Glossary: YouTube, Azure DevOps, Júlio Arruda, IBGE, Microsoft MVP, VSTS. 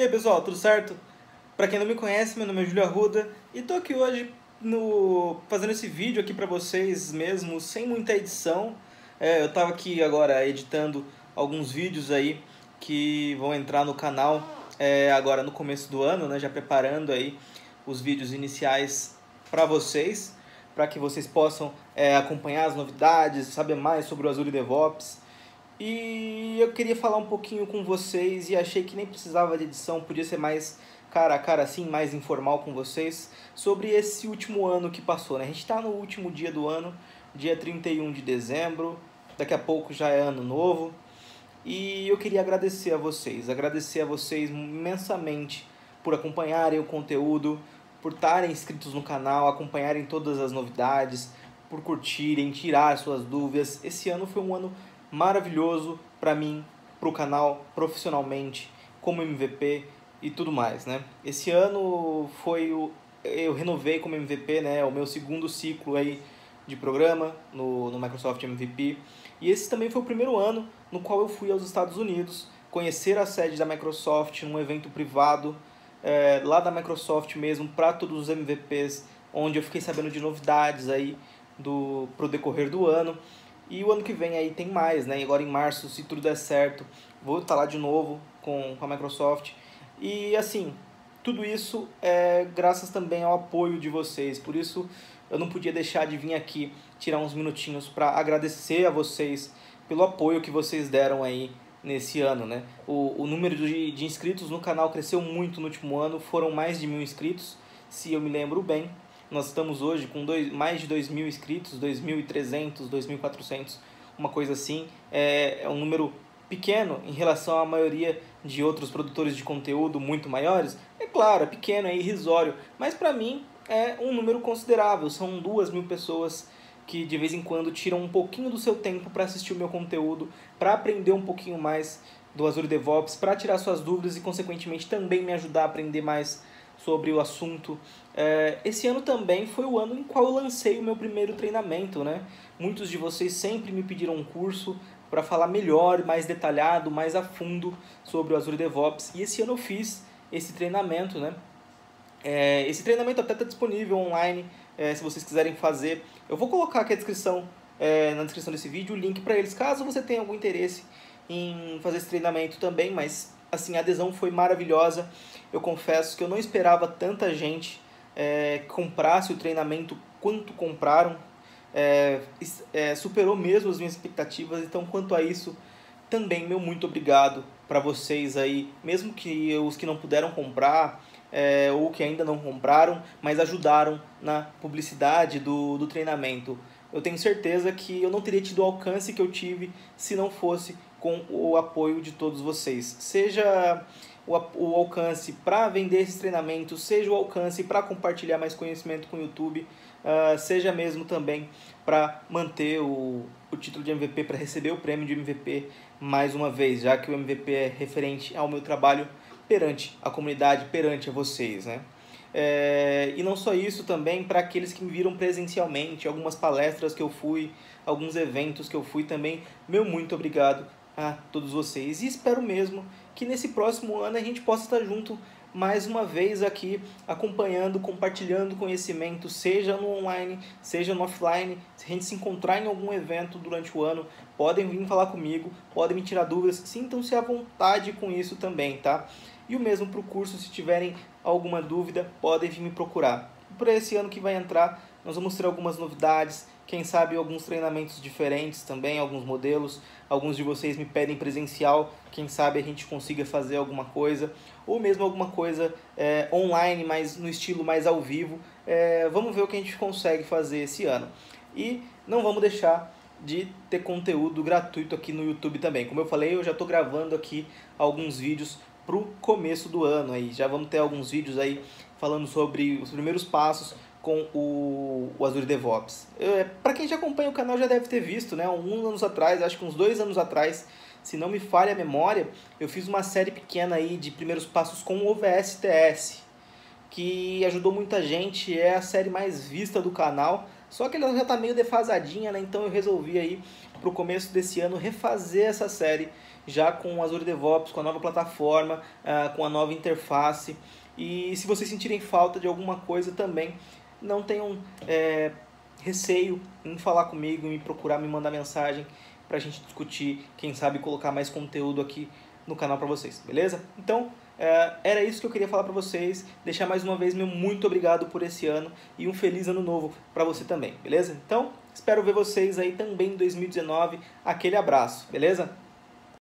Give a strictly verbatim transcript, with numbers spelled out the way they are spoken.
E aí pessoal, tudo certo? Para quem não me conhece, meu nome é Júlio Arruda e tô aqui hoje no... fazendo esse vídeo aqui para vocês mesmo, sem muita edição. É, eu tava aqui agora editando alguns vídeos aí que vão entrar no canal é, agora no começo do ano, né? Já preparando aí os vídeos iniciais para vocês, para que vocês possam é, acompanhar as novidades, saber mais sobre o Azure DevOps. E eu queria falar um pouquinho com vocês e achei que nem precisava de edição, podia ser mais cara a cara assim, mais informal com vocês, sobre esse último ano que passou, né? A gente está no último dia do ano, dia trinta e um de dezembro, daqui a pouco já é ano novo. E eu queria agradecer a vocês, agradecer a vocês imensamente por acompanharem o conteúdo, por estarem inscritos no canal, acompanharem todas as novidades, por curtirem, tirar suas dúvidas. Esse ano foi um ano maravilhoso para mim, para o canal, profissionalmente, como M V P e tudo mais, né? Esse ano foi o... eu renovei como M V P, né? O meu segundo ciclo aí de programa no, no Microsoft M V P. E esse também foi o primeiro ano no qual eu fui aos Estados Unidos conhecer a sede da Microsoft num evento privado é, lá da Microsoft mesmo, para todos os M V Ps, onde eu fiquei sabendo de novidades aí do, pro decorrer do ano. E o ano que vem aí tem mais, né? Agora em março, se tudo der certo, vou estar lá de novo com, com a Microsoft. E assim, tudo isso é graças também ao apoio de vocês. Por isso eu não podia deixar de vir aqui tirar uns minutinhos para agradecer a vocês pelo apoio que vocês deram aí nesse ano, né? O, o número de, de inscritos no canal cresceu muito no último ano, foram mais de mil inscritos, se eu me lembro bem. Nós estamos hoje com dois, mais de dois mil inscritos, dois mil e trezentos, dois mil e quatrocentos, uma coisa assim. É, é um número pequeno em relação à maioria de outros produtores de conteúdo muito maiores. É claro, é pequeno, é irrisório, mas para mim é um número considerável. São duas mil pessoas que de vez em quando tiram um pouquinho do seu tempo para assistir o meu conteúdo, para aprender um pouquinho mais do Azure DevOps, para tirar suas dúvidas e, consequentemente, também me ajudar a aprender mais sobre o assunto. Esse ano também foi o ano em qual eu lancei o meu primeiro treinamento, né? Muitos de vocês sempre me pediram um curso para falar melhor, mais detalhado, mais a fundo sobre o Azure DevOps, e esse ano eu fiz esse treinamento, né? Esse treinamento até está disponível online, se vocês quiserem fazer. Eu vou colocar aqui a descrição, na descrição desse vídeo, o link para eles, caso você tenha algum interesse em fazer esse treinamento também. Mas assim, a adesão foi maravilhosa. Eu confesso que eu não esperava tanta gente é, comprasse o treinamento quanto compraram. É, é, superou mesmo as minhas expectativas. Então, quanto a isso, também meu muito obrigado para vocês aí, mesmo que os que não puderam comprar é, ou que ainda não compraram, mas ajudaram na publicidade do, do treinamento. Eu tenho certeza que eu não teria tido o alcance que eu tive se não fosse com o apoio de todos vocês. Seja o, o alcance para vender esses treinamentos, seja o alcance para compartilhar mais conhecimento com o YouTube, uh, seja mesmo também para manter o, o título de M V P, para receber o prêmio de M V P mais uma vez, já que o M V P é referente ao meu trabalho perante a comunidade, perante a vocês, né? É, e não só isso, também para aqueles que me viram presencialmente, algumas palestras que eu fui, alguns eventos que eu fui também, meu muito obrigado a todos vocês. E espero mesmo que nesse próximo ano a gente possa estar junto mais uma vez aqui, acompanhando, compartilhando conhecimento, seja no online, seja no offline. Se a gente se encontrar em algum evento durante o ano, podem vir falar comigo, podem me tirar dúvidas, sintam-se à vontade com isso também, tá? E o mesmo para o curso, se tiverem alguma dúvida, podem vir me procurar. Para esse ano que vai entrar, nós vamos ter algumas novidades, quem sabe alguns treinamentos diferentes também, alguns modelos. Alguns de vocês me pedem presencial, quem sabe a gente consiga fazer alguma coisa, ou mesmo alguma coisa é, online, mas no estilo mais ao vivo. É, vamos ver o que a gente consegue fazer esse ano. E não vamos deixar de ter conteúdo gratuito aqui no YouTube também. Como eu falei, eu já estou gravando aqui alguns vídeos para o começo do ano aí. Já vamos ter alguns vídeos aí falando sobre os primeiros passos com o, o Azure DevOps. É, para quem já acompanha o canal já deve ter visto, né? Uns anos atrás, acho que uns dois anos atrás, se não me falha a memória, eu fiz uma série pequena aí de primeiros passos com o V S T S, que ajudou muita gente, é a série mais vista do canal, só que ela já está meio defasadinha, né? Então eu resolvi aí, para o começo desse ano, refazer essa série já com o Azure DevOps, com a nova plataforma, com a nova interface. E se vocês sentirem falta de alguma coisa também, não tenham é, receio em falar comigo, em me procurar, me mandar mensagem para a gente discutir, quem sabe colocar mais conteúdo aqui no canal para vocês, beleza? Então, é, era isso que eu queria falar para vocês, deixar mais uma vez meu muito obrigado por esse ano e um feliz ano novo para você também, beleza? Então, espero ver vocês aí também em dois mil e dezenove, aquele abraço, beleza?